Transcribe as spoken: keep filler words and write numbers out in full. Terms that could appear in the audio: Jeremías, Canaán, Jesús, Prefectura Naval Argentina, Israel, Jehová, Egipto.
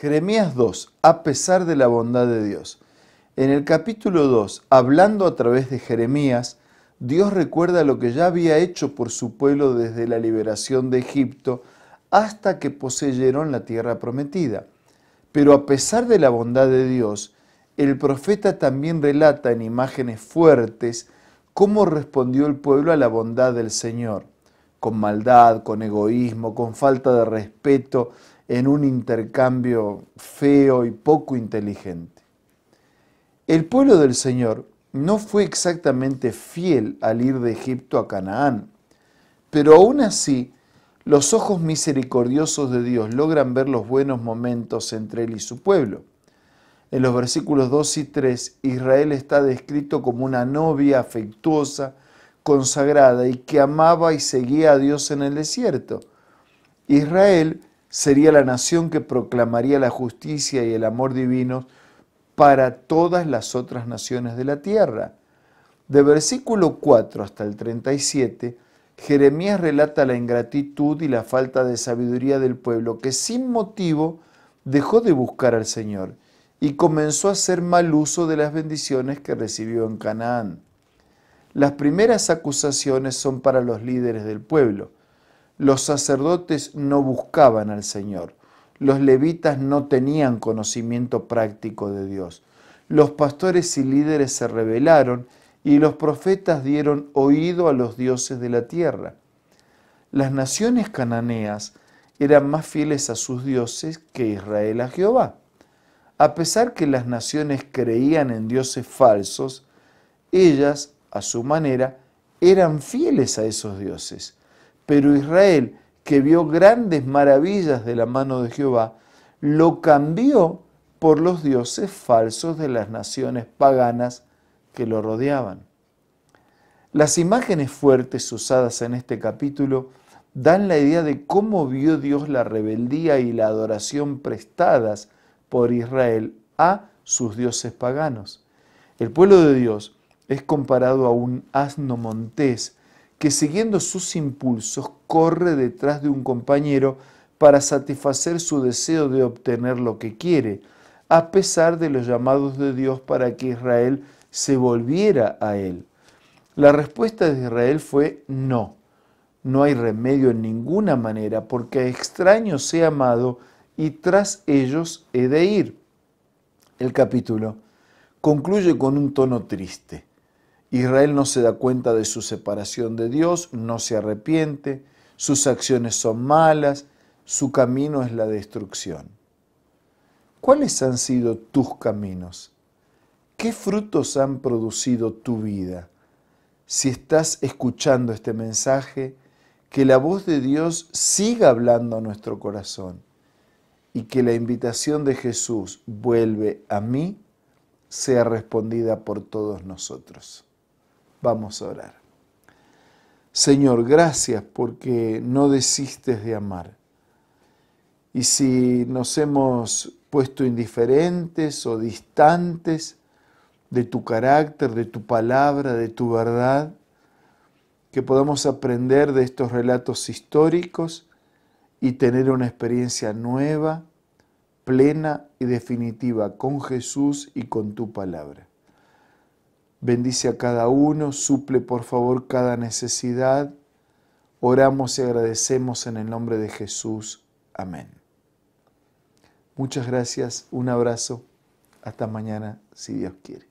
Jeremías dos, a pesar de la bondad de Dios. En el capítulo dos, hablando a través de Jeremías, Dios recuerda lo que ya había hecho por su pueblo desde la liberación de Egipto hasta que poseyeron la tierra prometida. Pero a pesar de la bondad de Dios, el profeta también relata en imágenes fuertes cómo respondió el pueblo a la bondad del Señor, con maldad, con egoísmo, con falta de respeto, en un intercambio feo y poco inteligente. El pueblo del Señor no fue exactamente fiel al ir de Egipto a Canaán, pero aún así los ojos misericordiosos de Dios logran ver los buenos momentos entre él y su pueblo. En los versículos dos y tres, Israel está descrito como una novia afectuosa, consagrada y que amaba y seguía a Dios en el desierto. Israel sería la nación que proclamaría la justicia y el amor divino para todas las otras naciones de la tierra. De versículo cuatro hasta el treinta y siete, Jeremías relata la ingratitud y la falta de sabiduría del pueblo que sin motivo dejó de buscar al Señor y comenzó a hacer mal uso de las bendiciones que recibió en Canaán. Las primeras acusaciones son para los líderes del pueblo. Los sacerdotes no buscaban al Señor. Los levitas no tenían conocimiento práctico de Dios. Los pastores y líderes se rebelaron y los profetas dieron oído a los dioses de la tierra. Las naciones cananeas eran más fieles a sus dioses que Israel a Jehová. A pesar que las naciones creían en dioses falsos, ellas a su manera, eran fieles a esos dioses. Pero Israel, que vio grandes maravillas de la mano de Jehová, lo cambió por los dioses falsos de las naciones paganas que lo rodeaban. Las imágenes fuertes usadas en este capítulo dan la idea de cómo vio Dios la rebeldía y la adoración prestadas por Israel a sus dioses paganos. El pueblo de Dios es comparado a un asno montés que siguiendo sus impulsos corre detrás de un compañero para satisfacer su deseo de obtener lo que quiere, a pesar de los llamados de Dios para que Israel se volviera a él. La respuesta de Israel fue no. No hay remedio en ninguna manera, porque a extraños he amado y tras ellos he de ir. El capítulo concluye con un tono triste. Israel no se da cuenta de su separación de Dios, no se arrepiente, sus acciones son malas, su camino es la destrucción. ¿Cuáles han sido tus caminos? ¿Qué frutos han producido tu vida? Si estás escuchando este mensaje, que la voz de Dios siga hablando a nuestro corazón y que la invitación de Jesús vuelve a mí, sea respondida por todos nosotros. Vamos a orar. Señor, gracias porque no desistes de amar. Y si nos hemos puesto indiferentes o distantes de tu carácter, de tu palabra, de tu verdad, que podamos aprender de estos relatos históricos y tener una experiencia nueva, plena y definitiva con Jesús y con tu palabra. Bendice a cada uno, suple por favor cada necesidad. Oramos y agradecemos en el nombre de Jesús. Amén. Muchas gracias, un abrazo. Hasta mañana, si Dios quiere.